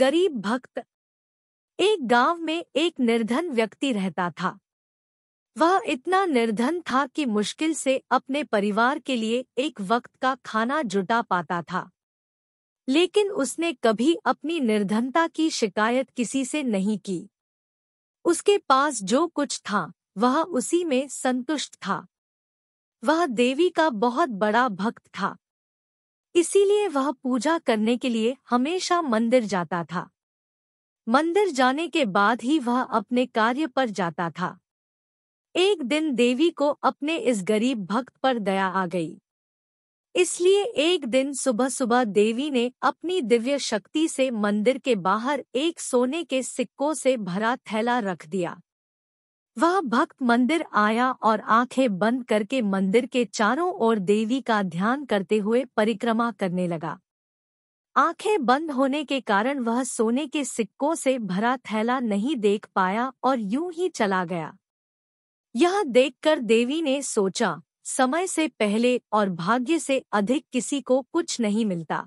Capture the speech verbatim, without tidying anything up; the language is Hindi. गरीब भक्त। एक गांव में एक निर्धन व्यक्ति रहता था। वह इतना निर्धन था कि मुश्किल से अपने परिवार के लिए एक वक्त का खाना जुटा पाता था, लेकिन उसने कभी अपनी निर्धनता की शिकायत किसी से नहीं की। उसके पास जो कुछ था वह उसी में संतुष्ट था। वह देवी का बहुत बड़ा भक्त था, इसीलिए वह पूजा करने के लिए हमेशा मंदिर जाता था। मंदिर जाने के बाद ही वह अपने कार्य पर जाता था। एक दिन देवी को अपने इस गरीब भक्त पर दया आ गई, इसलिए एक दिन सुबह सुबह देवी ने अपनी दिव्य शक्ति से मंदिर के बाहर एक सोने के सिक्कों से भरा थैला रख दिया। वह भक्त मंदिर आया और आंखें बंद करके मंदिर के चारों ओर देवी का ध्यान करते हुए परिक्रमा करने लगा। आंखें बंद होने के कारण वह सोने के सिक्कों से भरा थैला नहीं देख पाया और यूं ही चला गया। यह देखकर देवी ने सोचा, समय से पहले और भाग्य से अधिक किसी को कुछ नहीं मिलता।